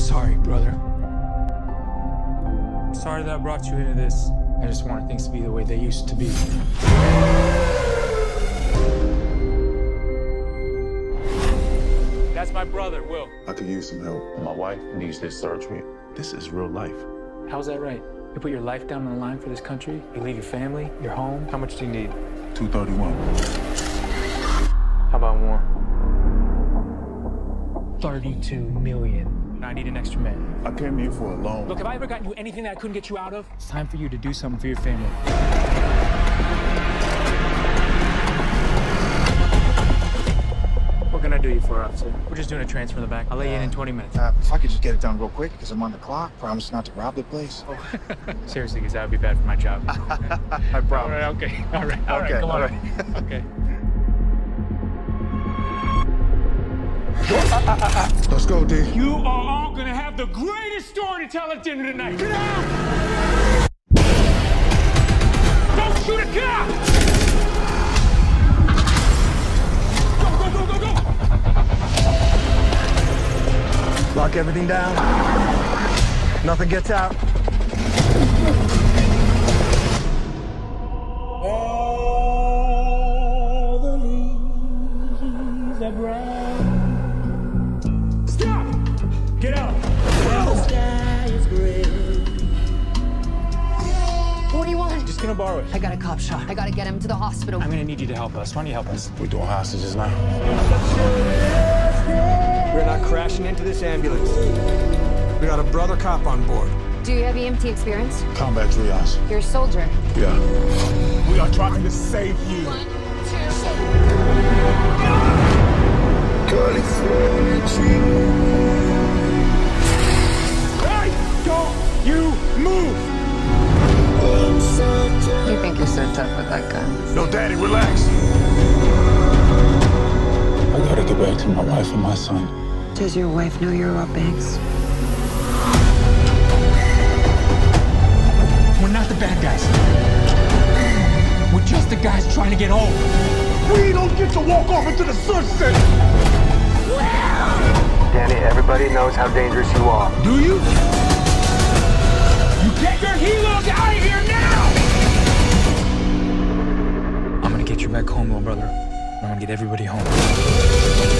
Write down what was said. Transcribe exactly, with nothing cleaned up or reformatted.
sorry, brother. I'm sorry that I brought you into this. I just wanted things to be the way they used to be. That's my brother, Will. I could use some help. My wife needs this surgery. This is real life. How's that right? You put your life down on the line for this country? You leave your family, your home? How much do you need? two thirty-one. How about more? thirty-two million. I need an extra man. I came here for a loan. Look, have I ever gotten you anything that I couldn't get you out of? It's time for you to do something for your family. What can I do you for, officer? We're just doing a transfer in the back. I'll let uh, you in in twenty minutes. Uh, if I could just get it done real quick, because I'm on the clock. Promise not to rob the place. Oh. Seriously, because that would be bad for my job. I promise. All right, okay. All right, all okay, right, come all on. Right. Okay. Let's go, D. You are all going to have the greatest story to tell at dinner tonight. Get out! Don't shoot it, get out! Lock everything down. Nothing gets out. All the leaves are brown. Stop! Get out! Whoa. The sky is gray. What do you want? Just gonna borrow it. I got a cop shot. I gotta get him to the hospital. I'm gonna need you to help us. Why don't you help us? We're doing hostages now. We're not crashing into this ambulance. We got a brother cop on board. Do you have E M T experience? Combat triage. You're a soldier. Yeah. We are trying to save you. One, two, Why don't you move? You think you're so tough with that gun? No, Daddy, relax. I gotta get back to my wife and my son. Does your wife know you're Rob Banks? We're not the bad guys. We're just the guys trying to get home. We don't get to walk off into the sunset! Danny, everybody knows how dangerous you are. Do you? You get your helos out of here now! I'm gonna get you back home, little brother. I'm gonna get everybody home.